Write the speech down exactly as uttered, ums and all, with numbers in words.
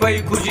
भाई